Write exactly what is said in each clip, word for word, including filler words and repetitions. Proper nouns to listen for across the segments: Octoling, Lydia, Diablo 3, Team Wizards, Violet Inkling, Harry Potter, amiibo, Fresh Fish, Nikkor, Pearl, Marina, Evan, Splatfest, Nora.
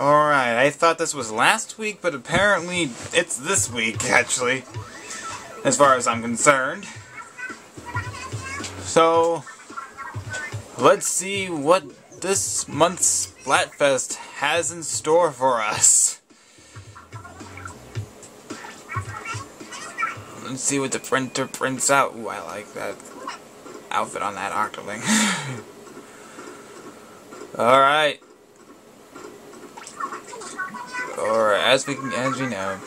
Alright, I thought this was last week, but apparently it's this week, actually, as far as I'm concerned. So, let's see what this month's Splatfest has in store for us. Let's see what the printer prints out. Ooh, I like that outfit on that Octoling. Alright. Or as we can, as we know.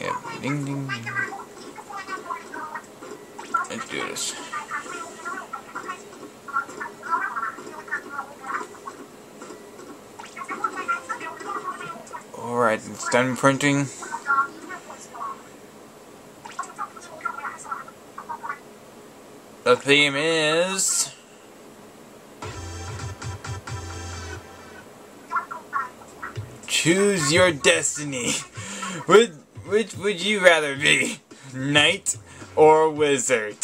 Yeah, ding ding. Let's do this. Alright, it's done printing. The theme is Choose Your Destiny. Which, which would you rather be? Knight or wizard?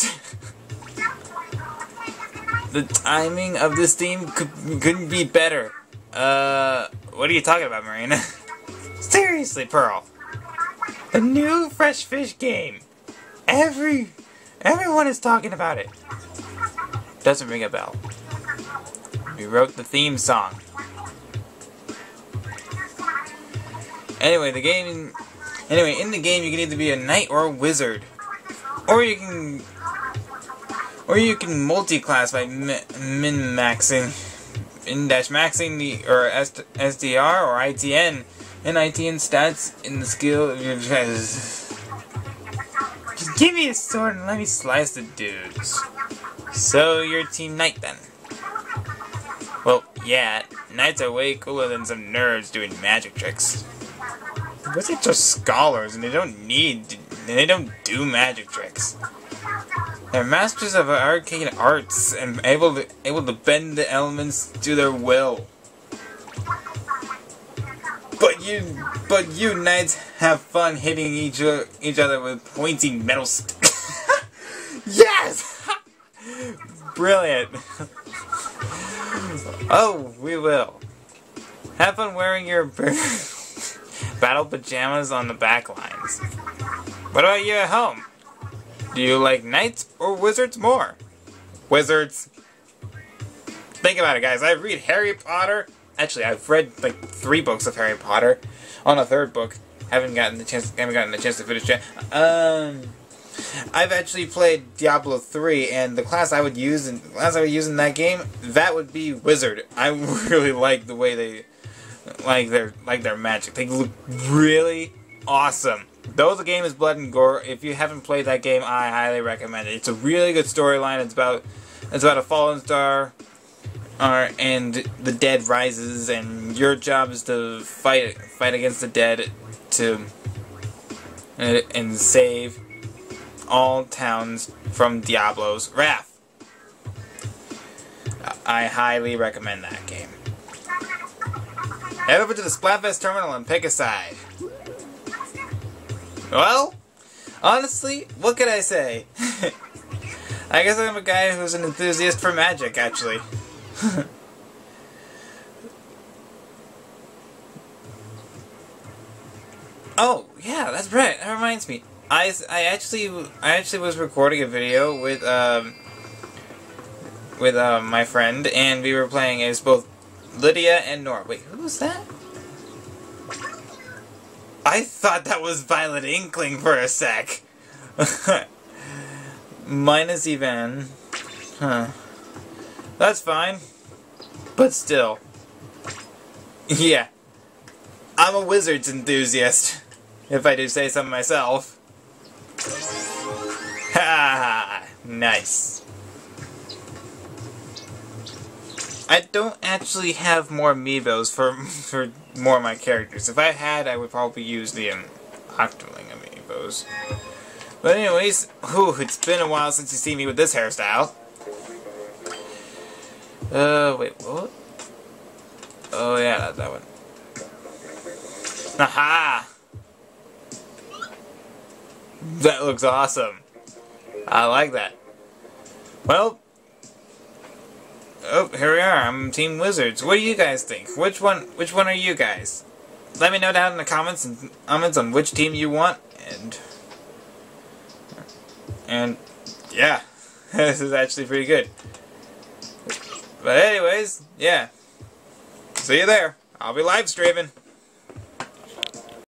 The timing of this theme could, couldn't be better. Uh, what are you talking about, Marina? Seriously, Pearl. The new Fresh Fish game. Every... Everyone is talking about it. Doesn't ring a bell. We wrote the theme song. Anyway, the game. Anyway, in the game, you can either be a knight or a wizard, or you can, or you can multi-class by min-maxing, min-maxing the or S D R or I T N, and I T N stats in the skill. Give me a sword and let me slice the dudes. So you're Team Knight then? Well, yeah, knights are way cooler than some nerds doing magic tricks. Wizards are scholars and they don't need, and they don't do magic tricks. They're masters of arcane arts and able to, able to bend the elements to their will. But you, but you knights have fun hitting each other, each other with pointy metal sticks. Yes! Brilliant. Oh, we will. Have fun wearing your battle pajamas on the back lines. What about you at home? Do you like knights or wizards more? Wizards. Think about it, guys. I read Harry Potter. Actually, I've read like three books of Harry Potter. On a third book, haven't gotten the chance. Haven't gotten the chance to finish it. Um, I've actually played Diablo three, and the class I would use in class I would use in that game, that would be wizard. I really like the way they. Like their like their magic. They look really awesome. Though the game is blood and gore, if you haven't played that game, I highly recommend it. It's a really good storyline. It's about it's about a fallen star, uh, and the dead rises, and your job is to fight fight against the dead to uh, and save all towns from Diablo's wrath. I highly recommend that game. Head over to the Splatfest terminal and pick a side. Well, honestly, what could I say? I guess I'm a guy who's an enthusiast for magic, actually. Oh, yeah, that's right. That reminds me. I, I actually I actually was recording a video with um with um, my friend, and we were playing as both Lydia and Nora. Wait, who was that? I thought that was Violet Inkling for a sec. Minus Evan. Huh. That's fine. But still. Yeah. I'm a wizard's enthusiast. If I do say so myself. Ha! Nice. I don't actually have more amiibos for for more of my characters. If I had, I would probably use the um, Octoling amiibos. But anyways, whew, it's been a while since you see me with this hairstyle. Uh, wait, what? Oh yeah, that, that one. Aha! That looks awesome. I like that. Well. Oh, here we are. I'm Team Wizards. What do you guys think? Which one? Which one are you guys? let me know down in the comments and comments on which team you want, and and yeah, this is actually pretty good. But anyways, yeah, see you there. I'll be live streaming.